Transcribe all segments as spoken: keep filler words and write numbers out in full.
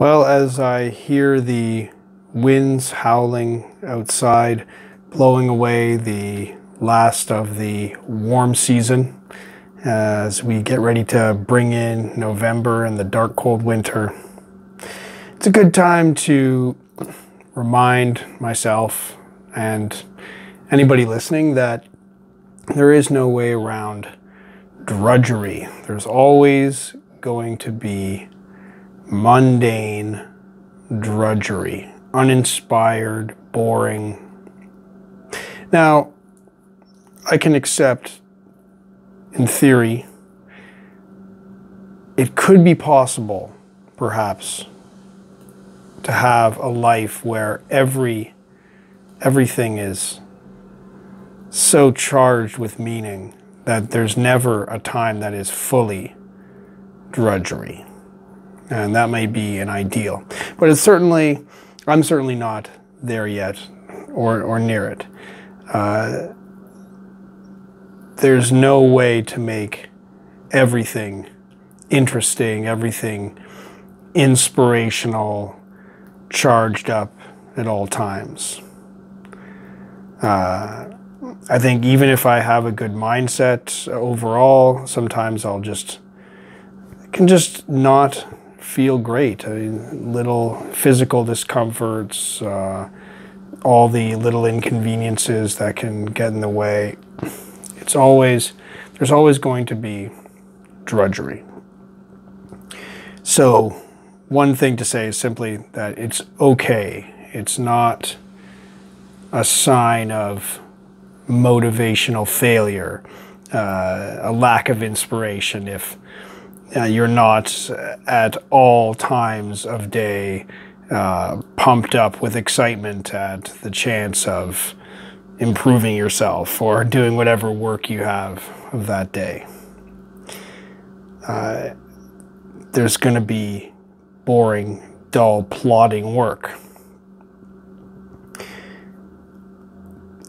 Well, as I hear the winds howling outside, blowing away the last of the warm season, as we get ready to bring in November and the dark, cold winter, it's a good time to remind myself and anybody listening that there is no way around drudgery. There's always going to be mundane drudgery, uninspired, boring. Now, I can accept, in theory, it could be possible, perhaps, to have a life where every everything is so charged with meaning that there's never a time that is fully drudgery. And that may be an ideal. But it's certainly, I'm certainly not there yet, or, or near it. Uh, there's no way to make everything interesting, everything inspirational, charged up at all times. Uh, I think even if I have a good mindset overall, sometimes I'll just, can just not feel great. I mean, little physical discomforts, uh, all the little inconveniences that can get in the way. It's always, there's always going to be drudgery. So one thing to say is simply that it's okay. It's not a sign of motivational failure, uh, a lack of inspiration if uh, you're not at all times of day uh, pumped up with excitement at the chance of improving yourself or doing whatever work you have of that day. Uh, there's going to be boring, dull, plodding work.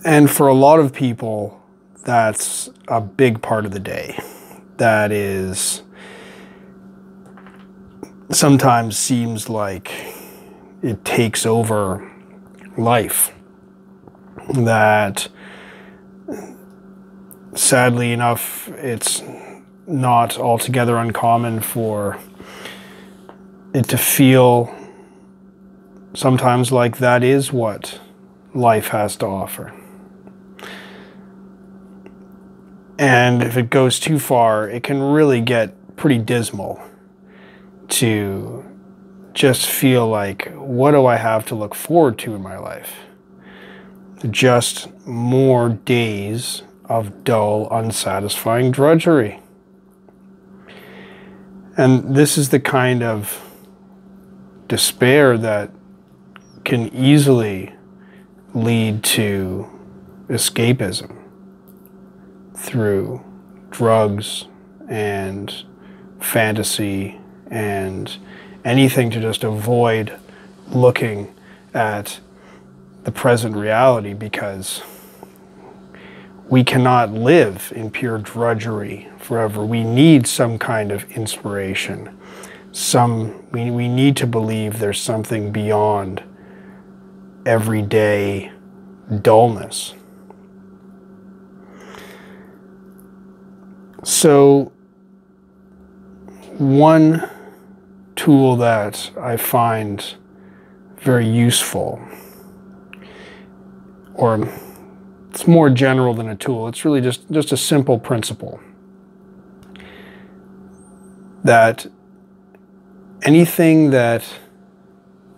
And for a lot of people, that's a big part of the day. That is, sometimes seems like it takes over life. That, sadly enough, it's not altogether uncommon for it to feel sometimes like that is what life has to offer. And if it goes too far, it can really get pretty dismal to just feel like, what do I have to look forward to in my life? Just more days of dull, unsatisfying drudgery. And this is the kind of despair that can easily lead to escapism through drugs and fantasy and anything to just avoid looking at the present reality, because we cannot live in pure drudgery forever. We need some kind of inspiration. Some, we, we need to believe there's something beyond everyday dullness. So one tool that I find very useful, or it's more general than a tool, it's really just, just a simple principle, that anything that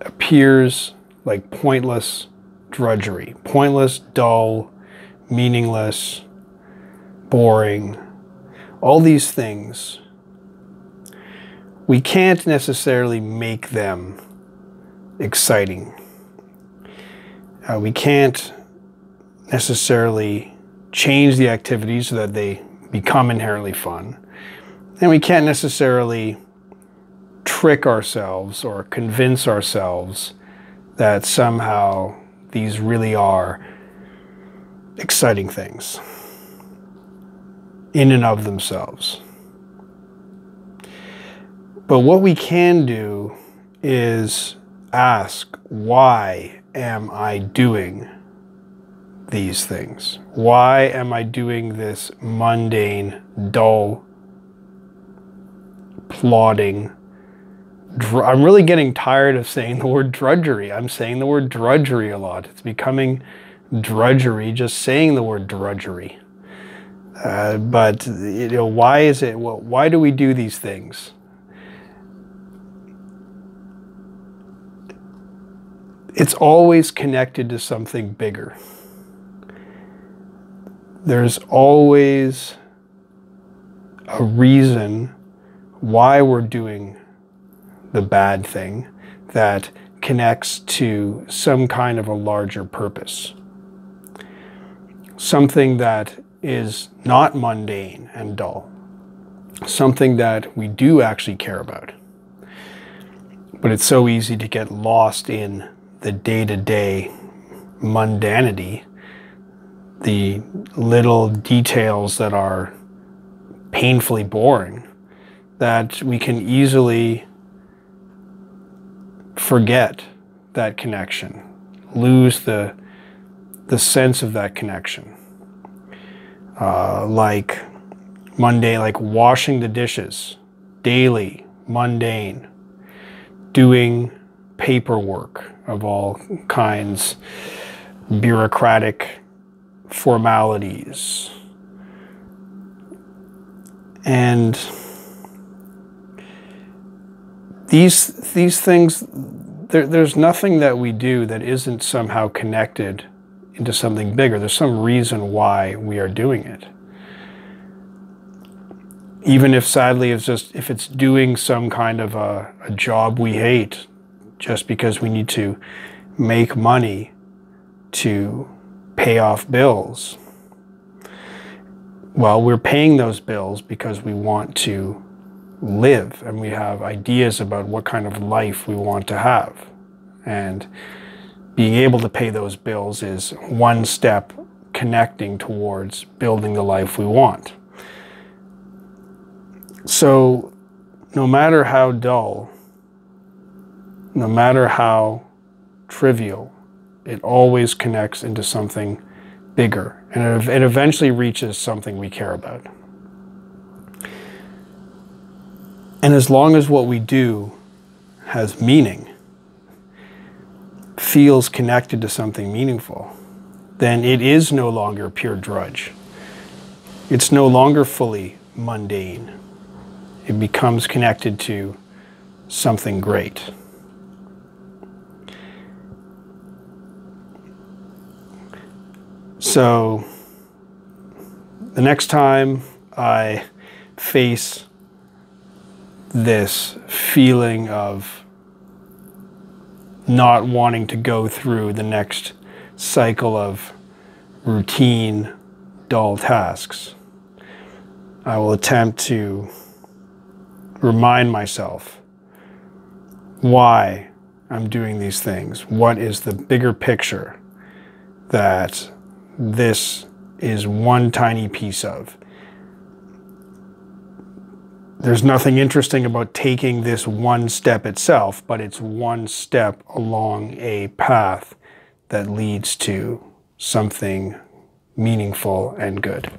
appears like pointless drudgery, pointless, dull, meaningless, boring, all these things, we can't necessarily make them exciting. Uh, we can't necessarily change the activities so that they become inherently fun. And we can't necessarily trick ourselves or convince ourselves that somehow these really are exciting things in and of themselves. But what we can do is ask, why am I doing these things? Why am I doing this mundane, dull, plodding, dr- I'm really getting tired of saying the word drudgery. I'm saying the word drudgery a lot. It's becoming drudgery, just saying the word drudgery. Uh, but, you know, why is it, well, why do we do these things? It's always connected to something bigger. There's always a reason why we're doing the bad thing that connects to some kind of a larger purpose. Something that is not mundane and dull. Something that we do actually care about. But it's so easy to get lost in the day-to-day mundanity, the little details that are painfully boring, that we can easily forget that connection, lose the, the sense of that connection. Uh, like mundane, like washing the dishes, daily, mundane, doing paperwork of all kinds, bureaucratic formalities. And These, these things, there, there's nothing that we do that isn't somehow connected into something bigger. There's some reason why we are doing it. Even if, sadly, it's just, if it's doing some kind of a, a job we hate just because we need to make money to pay off bills. Well, we're paying those bills because we want to live, and we have ideas about what kind of life we want to have, and being able to pay those bills is one step connecting towards building the life we want. So no matter how dull, no matter how trivial, it always connects into something bigger, and it eventually reaches something we care about. And as long as what we do has meaning, feels connected to something meaningful, then it is no longer pure drudge. It's no longer fully mundane. It becomes connected to something great. So the next time I face this feeling of not wanting to go through the next cycle of routine, dull tasks, I will attempt to remind myself why I'm doing these things. What is the bigger picture that this is one tiny piece of? There's nothing interesting about taking this one step itself, but it's one step along a path that leads to something meaningful and good.